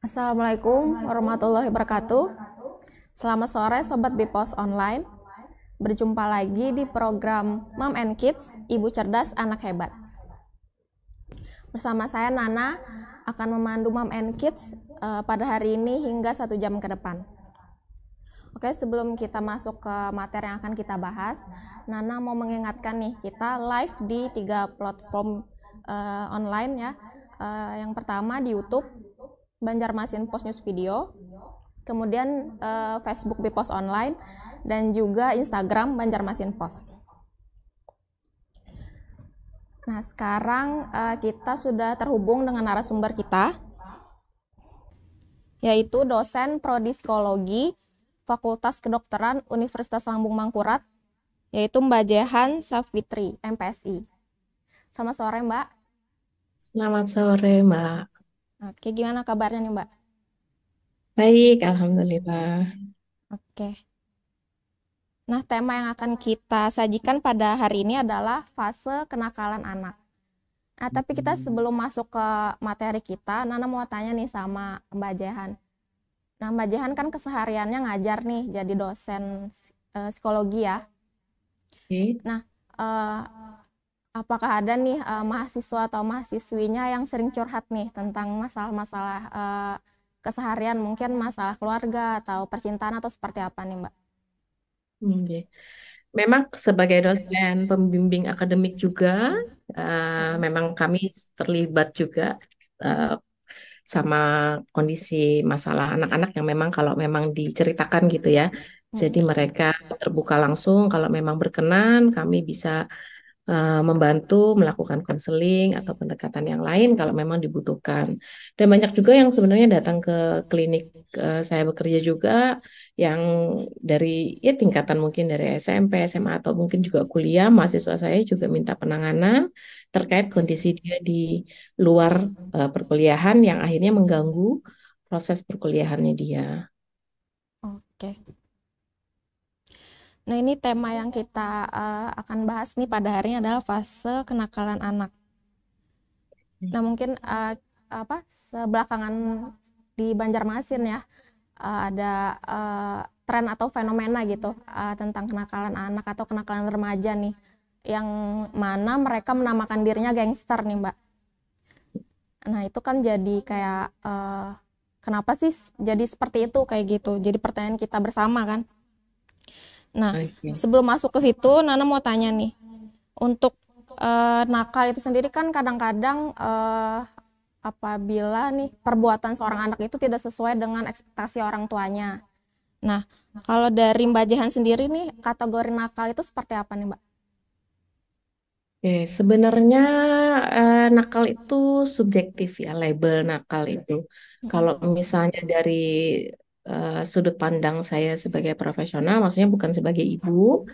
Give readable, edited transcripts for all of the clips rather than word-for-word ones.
Assalamualaikum warahmatullahi wabarakatuh. Selamat sore Sobat Bipos Online. Berjumpa lagi di program Mom and Kids, Ibu Cerdas Anak Hebat. Bersama saya Nana akan memandu Mom and Kids pada hari ini hingga 1 jam ke depan. Oke, sebelum kita masuk ke materi yang akan kita bahas, Nana mau mengingatkan nih, kita live di 3 platform online ya. Yang pertama di YouTube, Banjarmasin Post News Video, kemudian Facebook Bipos Online, dan juga Instagram Banjarmasin Post. Nah, sekarang kita sudah terhubung dengan narasumber kita, yaitu dosen Prodi Psikologi Fakultas Kedokteran Universitas Lambung Mangkurat, yaitu Mbak Jehan Safitri, MPsi. Selamat sore, Mbak. Selamat sore, Mbak. Oke, gimana kabarnya nih, Mbak? Baik, alhamdulillah. Oke. Nah, tema yang akan kita sajikan pada hari ini adalah fase kenakalan anak. Nah, tapi kita sebelum masuk ke materi kita, Nana mau tanya nih sama Mbak Jehan. Nah, Mbak Jehan kan kesehariannya ngajar nih, jadi dosen psikologi ya. Oke. Nah, apakah ada nih mahasiswa atau mahasiswinya yang sering curhat nih tentang masalah-masalah keseharian, mungkin masalah keluarga atau percintaan atau seperti apa nih, Mbak? Okay. Memang sebagai dosen pembimbing akademik juga, memang kami terlibat juga sama kondisi masalah anak-anak yang memang kalau memang diceritakan gitu ya. Jadi mereka terbuka langsung, kalau memang berkenan kami bisa membantu melakukan konseling atau pendekatan yang lain kalau memang dibutuhkan. Dan banyak juga yang sebenarnya datang ke klinik saya bekerja juga, yang dari ya tingkatan mungkin dari SMP, SMA, atau mungkin juga kuliah, mahasiswa saya juga minta penanganan terkait kondisi dia di luar perkuliahan yang akhirnya mengganggu proses perkuliahannya dia. Oke. Nah, ini tema yang kita akan bahas nih pada hari ini adalah fase kenakalan anak. Nah, mungkin sebelakangan di Banjarmasin ya ada tren atau fenomena gitu tentang kenakalan anak atau kenakalan remaja nih, yang mana mereka menamakan dirinya gangster nih, Mbak. Nah, itu kan jadi kayak kenapa sih jadi seperti itu kayak gitu? Jadi pertanyaan kita bersama kan. Nah, sebelum masuk ke situ, Nana mau tanya nih, untuk nakal itu sendiri kan kadang-kadang apabila nih perbuatan seorang anak itu tidak sesuai dengan ekspektasi orang tuanya. Nah, kalau dari Mbak Jehan sendiri nih, kategori nakal itu seperti apa nih, Mbak? Sebenarnya nakal itu subjektif ya, label nakal itu. Kalau misalnya dari sudut pandang saya sebagai profesional, maksudnya bukan sebagai ibu,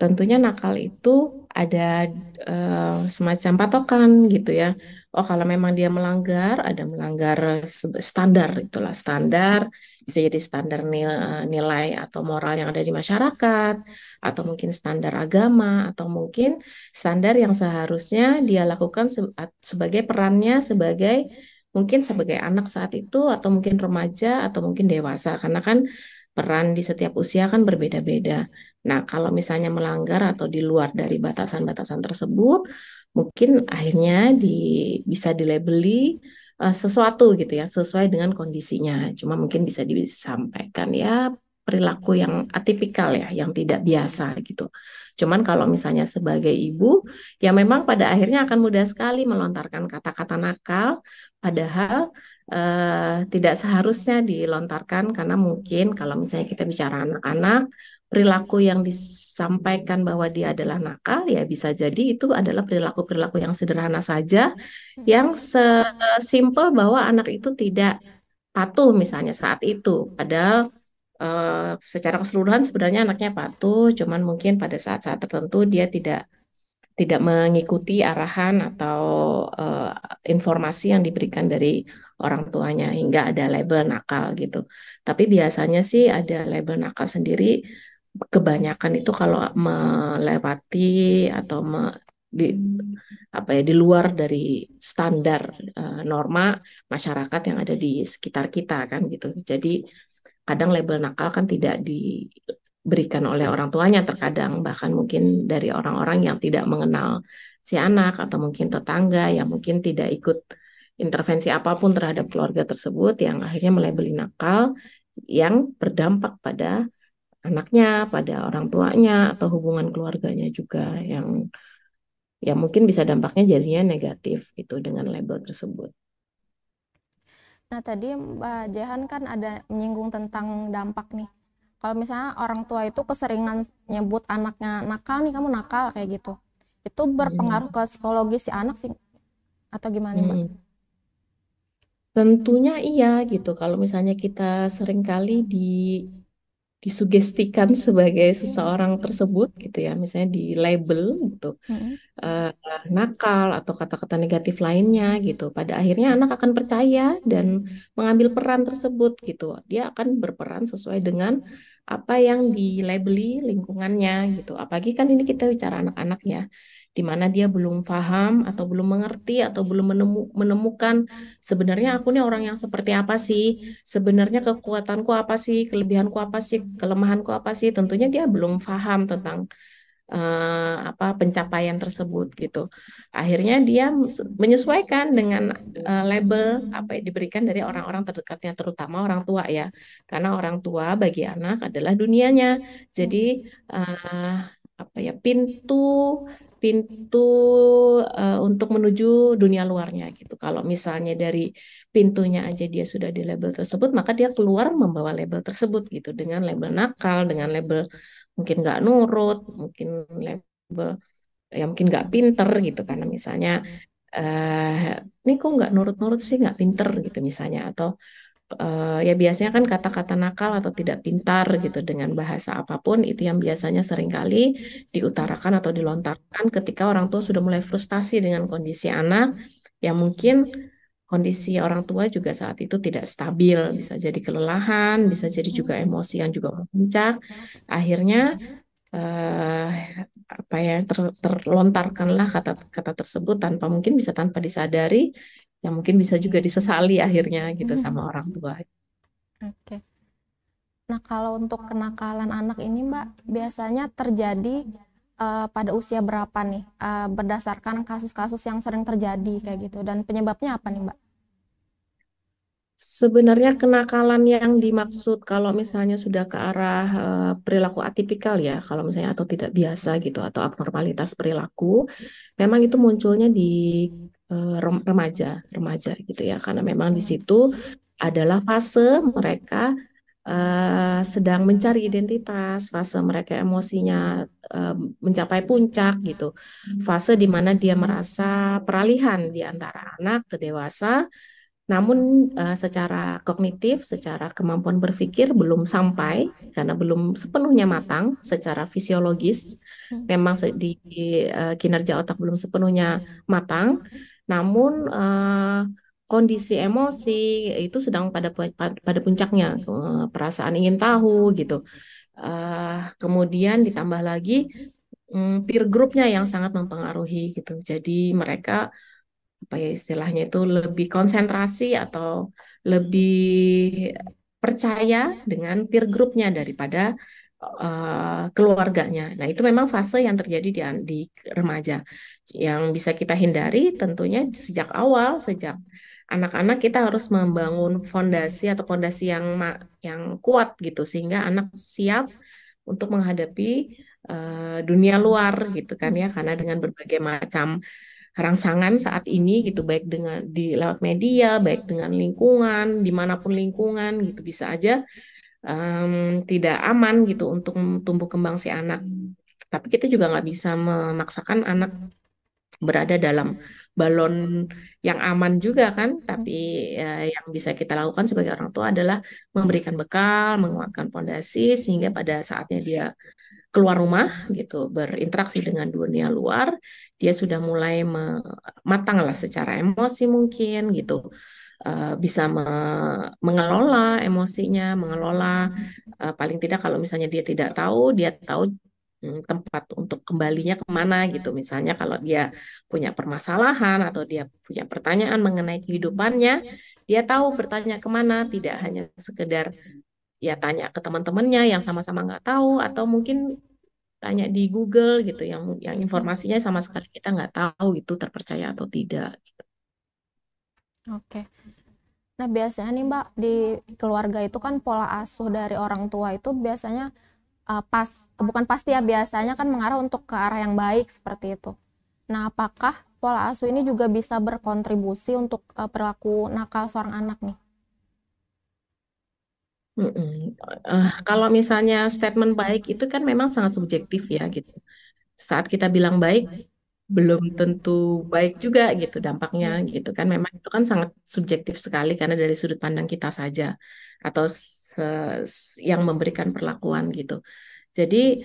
tentunya nakal itu ada semacam patokan gitu ya. Oh, kalau memang dia melanggar, ada melanggar standar, itulah standar, bisa jadi standar nilai atau moral yang ada di masyarakat, atau mungkin standar agama, atau mungkin standar yang seharusnya dia lakukan sebagai perannya sebagai mungkin sebagai anak saat itu, atau mungkin remaja, atau mungkin dewasa, karena kan peran di setiap usia kan berbeda-beda. Nah, kalau misalnya melanggar atau di luar dari batasan-batasan tersebut, mungkin akhirnya bisa dilabeli sesuatu gitu ya, sesuai dengan kondisinya. Cuma mungkin bisa disampaikan ya perilaku yang atipikal ya, yang tidak biasa gitu. Cuman kalau misalnya sebagai ibu, ya memang pada akhirnya akan mudah sekali melontarkan kata-kata nakal, padahal tidak seharusnya dilontarkan, karena mungkin kalau misalnya kita bicara anak-anak, perilaku yang disampaikan bahwa dia adalah nakal, ya bisa jadi itu adalah perilaku-perilaku yang sederhana saja, yang sesimpel bahwa anak itu tidak patuh misalnya saat itu, padahal secara keseluruhan sebenarnya anaknya patuh, cuman mungkin pada saat-saat tertentu dia tidak mengikuti arahan atau informasi yang diberikan dari orang tuanya hingga ada label nakal gitu. Tapi biasanya sih ada label nakal sendiri, kebanyakan itu kalau melewati atau di luar dari standar norma masyarakat yang ada di sekitar kita kan gitu. Jadi kadang label nakal kan tidak diberikan oleh orang tuanya, terkadang bahkan mungkin dari orang-orang yang tidak mengenal si anak atau mungkin tetangga yang mungkin tidak ikut intervensi apapun terhadap keluarga tersebut, yang akhirnya melabeli nakal yang berdampak pada anaknya, pada orang tuanya atau hubungan keluarganya juga, yang mungkin bisa dampaknya jadinya negatif gitu dengan label tersebut. Nah tadi Mbak Jehan kan ada menyinggung tentang dampak nih. Kalau misalnya orang tua itu keseringan nyebut anaknya nakal nih, kamu nakal kayak gitu, itu berpengaruh ke psikologi si anak sih atau gimana Mbak? Tentunya iya gitu. Kalau misalnya kita seringkali disugestikan sebagai seseorang tersebut gitu ya, misalnya di label gitu, nakal atau kata-kata negatif lainnya gitu, pada akhirnya anak akan percaya dan mengambil peran tersebut gitu. Dia akan berperan sesuai dengan apa yang dilabeli lingkungannya gitu. Apalagi kan ini kita bicara anak-anak ya, di mana dia belum paham atau belum mengerti atau belum menemukan sebenarnya aku nih orang yang seperti apa sih, sebenarnya kekuatanku apa sih, kelebihanku apa sih, kelemahanku apa sih. Tentunya dia belum paham tentang pencapaian tersebut gitu. Akhirnya dia menyesuaikan dengan label apa yang diberikan dari orang-orang terdekatnya, terutama orang tua ya, karena orang tua bagi anak adalah dunianya. Jadi pintu untuk menuju dunia luarnya gitu. Kalau misalnya dari pintunya aja dia sudah di label tersebut, maka dia keluar membawa label tersebut gitu, dengan label nakal, dengan label mungkin nggak nurut, mungkin label ya mungkin nggak pinter gitu, karena misalnya ini kok nggak nurut-nurut sih, nggak pinter gitu misalnya, atau ya biasanya kan kata-kata nakal atau tidak pintar gitu dengan bahasa apapun itu yang biasanya seringkali diutarakan atau dilontarkan ketika orang tua sudah mulai frustasi dengan kondisi anak, yang mungkin kondisi orang tua juga saat itu tidak stabil, bisa jadi kelelahan, bisa jadi juga emosi yang juga memuncak. Akhirnya terlontarkanlah kata-kata tersebut tanpa mungkin bisa tanpa disadari, yang mungkin bisa juga disesali akhirnya gitu sama orang tua. Oke. Nah kalau untuk kenakalan anak ini Mbak, biasanya terjadi pada usia berapa nih? Berdasarkan kasus-kasus yang sering terjadi kayak gitu, dan penyebabnya apa nih Mbak? Sebenarnya kenakalan yang dimaksud kalau misalnya sudah ke arah perilaku atipikal ya, kalau misalnya atau tidak biasa gitu, atau abnormalitas perilaku, memang itu munculnya di remaja gitu ya, karena memang di situ adalah fase mereka sedang mencari identitas, fase mereka emosinya mencapai puncak gitu, fase di mana dia merasa peralihan di antara anak ke dewasa, namun secara kognitif, secara kemampuan berpikir belum sampai karena belum sepenuhnya matang secara fisiologis, memang kinerja otak belum sepenuhnya matang, namun kondisi emosi itu sedang pada puncaknya, perasaan ingin tahu gitu. Kemudian ditambah lagi peer groupnya yang sangat mempengaruhi gitu. Jadi mereka istilahnya itu lebih konsentrasi atau lebih percaya dengan peer groupnya daripada keluarganya. Nah itu memang fase yang terjadi di remaja. Yang bisa kita hindari tentunya sejak awal, sejak anak-anak kita harus membangun fondasi atau pondasi yang kuat gitu, sehingga anak siap untuk menghadapi dunia luar gitu kan ya, karena dengan berbagai macam rangsangan saat ini gitu, baik dengan lewat media, baik dengan lingkungan, dimanapun lingkungan gitu, bisa aja tidak aman gitu untuk tumbuh kembang si anak. Tapi kita juga nggak bisa memaksakan anak berada dalam balon yang aman juga kan. Tapi yang bisa kita lakukan sebagai orang tua adalah memberikan bekal, menguatkan pondasi, sehingga pada saatnya dia keluar rumah gitu, berinteraksi dengan dunia luar, dia sudah mulai matang lah secara emosi mungkin gitu. Bisa mengelola emosinya, mengelola paling tidak kalau misalnya dia tidak tahu, dia tahu tempat untuk kembalinya kemana gitu. Misalnya kalau dia punya permasalahan atau dia punya pertanyaan mengenai kehidupannya, dia tahu bertanya kemana, tidak hanya sekedar ya tanya ke teman-temannya yang sama-sama nggak tahu, atau mungkin tanya di Google gitu, yang informasinya sama sekali kita nggak tahu itu terpercaya atau tidak gitu. Oke. Nah biasanya nih Mbak, di keluarga itu kan pola asuh dari orang tua itu biasanya biasanya kan mengarah untuk ke arah yang baik seperti itu. Nah, apakah pola asuh ini juga bisa berkontribusi untuk perilaku nakal seorang anak nih? Kalau misalnya statement baik itu kan memang sangat subjektif ya gitu. Saat kita bilang baik, belum tentu baik juga gitu dampaknya gitu kan. Memang itu kan sangat subjektif sekali karena dari sudut pandang kita saja atau yang memberikan perlakuan gitu. Jadi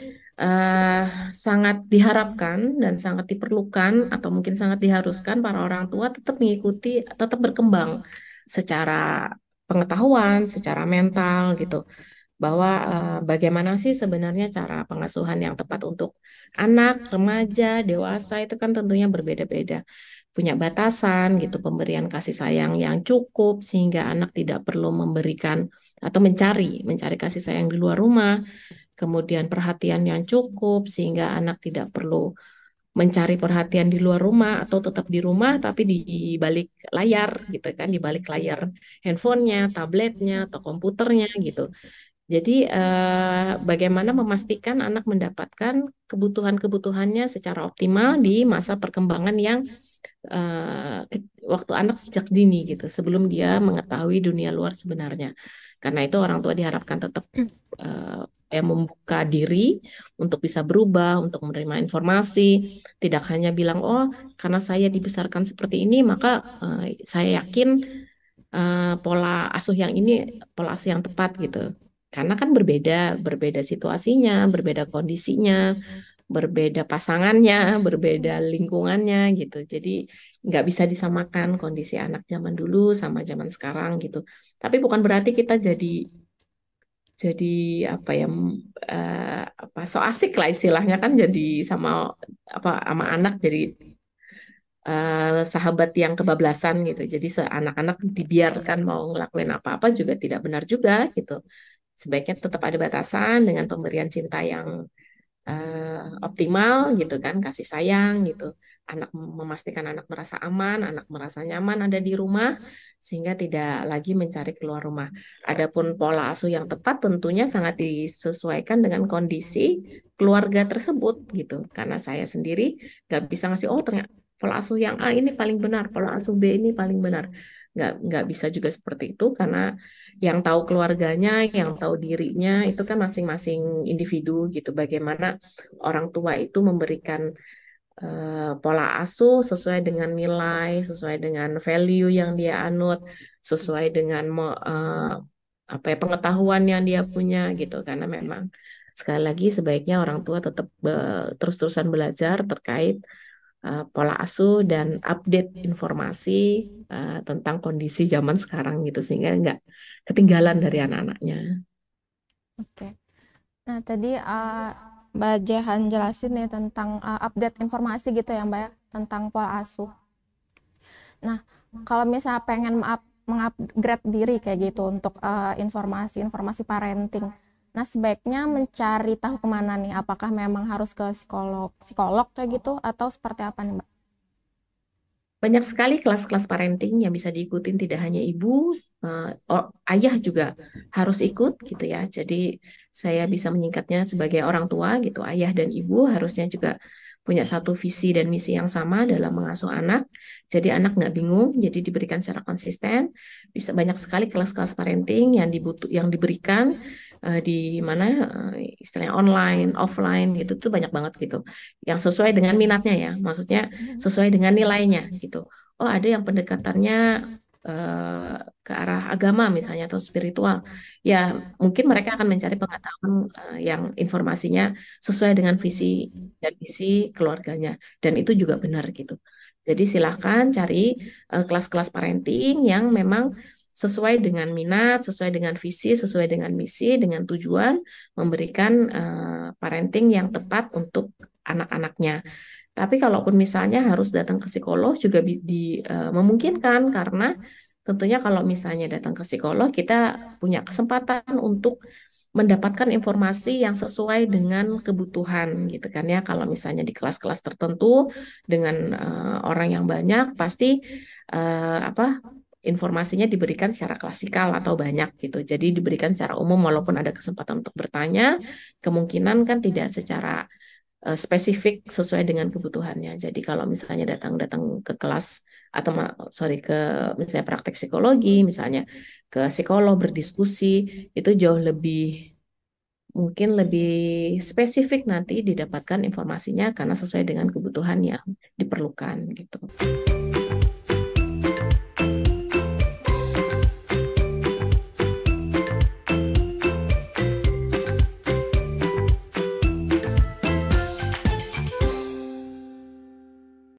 sangat diharapkan dan sangat diperlukan atau mungkin sangat diharuskan para orang tua tetap mengikuti, tetap berkembang secara pengetahuan, secara mental gitu. Bahwa bagaimana sih sebenarnya cara pengasuhan yang tepat untuk anak, remaja, dewasa itu kan tentunya berbeda-beda. Punya batasan gitu, pemberian kasih sayang yang cukup sehingga anak tidak perlu memberikan atau mencari kasih sayang di luar rumah, kemudian perhatian yang cukup sehingga anak tidak perlu mencari perhatian di luar rumah atau tetap di rumah tapi di balik layar gitu kan, di balik layar handphonenya, tabletnya atau komputernya gitu. Jadi bagaimana memastikan anak mendapatkan kebutuhan-kebutuhannya secara optimal di masa perkembangan yang waktu anak sejak dini gitu, sebelum dia mengetahui dunia luar sebenarnya. Karena itu orang tua diharapkan tetap membuka diri untuk bisa berubah, untuk menerima informasi, tidak hanya bilang oh karena saya dibesarkan seperti ini maka saya yakin pola asuh yang ini pola asuh yang tepat gitu. Karena kan berbeda situasinya, berbeda kondisinya, berbeda pasangannya, berbeda lingkungannya gitu. Jadi nggak bisa disamakan kondisi anak zaman dulu sama zaman sekarang gitu. Tapi bukan berarti kita jadi apa ya so asik lah istilahnya kan, jadi sama anak jadi sahabat yang kebablasan gitu. Jadi anak-anak dibiarkan mau ngelakuin apa-apa juga tidak benar juga gitu. Sebaiknya tetap ada batasan dengan pemberian cinta yang optimal gitu kan, kasih sayang gitu. Memastikan anak merasa aman, anak merasa nyaman ada di rumah sehingga tidak lagi mencari keluar rumah. Adapun pola asuh yang tepat tentunya sangat disesuaikan dengan kondisi keluarga tersebut gitu. Karena saya sendiri nggak bisa ngasih oh ternyata pola asuh yang A ini paling benar, pola asuh B ini paling benar. Nggak bisa juga seperti itu karena yang tahu keluarganya, yang tahu dirinya itu kan masing-masing individu gitu. Bagaimana orang tua itu memberikan pola asuh sesuai dengan nilai, sesuai dengan value yang dia anut, sesuai dengan pengetahuan yang dia punya gitu. Karena memang sekali lagi sebaiknya orang tua tetap terus-terusan belajar terkait pola asuh dan update informasi tentang kondisi zaman sekarang gitu sehingga nggak ketinggalan dari anak-anaknya. Oke. Nah tadi Mbak Jehan jelasin nih tentang update informasi gitu ya Mbak ya, tentang pola asuh. Nah kalau misalnya pengen mengupgrade diri kayak gitu untuk informasi parenting, nah sebaiknya mencari tahu kemana nih? Apakah memang harus ke psikolog kayak gitu atau seperti apa nih Mbak? Banyak sekali kelas-kelas parenting yang bisa diikutin, tidak hanya ibu, ayah juga harus ikut gitu ya. Jadi saya bisa menyingkatnya sebagai orang tua gitu, ayah dan ibu harusnya juga punya satu visi dan misi yang sama dalam mengasuh anak. Jadi anak nggak bingung, jadi diberikan secara konsisten. Bisa banyak sekali kelas-kelas parenting yang diberikan di mana istilahnya online, offline gitu tuh banyak banget gitu. Yang sesuai dengan minatnya ya, maksudnya sesuai dengan nilainya gitu. Oh, ada yang pendekatannya ke arah agama misalnya atau spiritual. Ya, mungkin mereka akan mencari pengetahuan yang informasinya sesuai dengan visi dan misi keluarganya, dan itu juga benar gitu. Jadi silahkan cari kelas-kelas parenting yang memang sesuai dengan minat, sesuai dengan visi, sesuai dengan misi, dengan tujuan, memberikan parenting yang tepat untuk anak-anaknya. Tapi kalaupun misalnya harus datang ke psikolog juga memungkinkan, karena tentunya kalau misalnya datang ke psikolog, kita punya kesempatan untuk mendapatkan informasi yang sesuai dengan kebutuhan gitu kan ya. Kalau misalnya di kelas-kelas tertentu dengan orang yang banyak, pasti informasinya diberikan secara klasikal atau banyak gitu. Jadi diberikan secara umum, walaupun ada kesempatan untuk bertanya, kemungkinan kan tidak secara spesifik sesuai dengan kebutuhannya. Jadi kalau misalnya datang ke kelas atau ke misalnya praktek psikologi, misalnya ke psikolog berdiskusi, itu jauh lebih mungkin lebih spesifik nanti didapatkan informasinya karena sesuai dengan kebutuhan yang diperlukan gitu.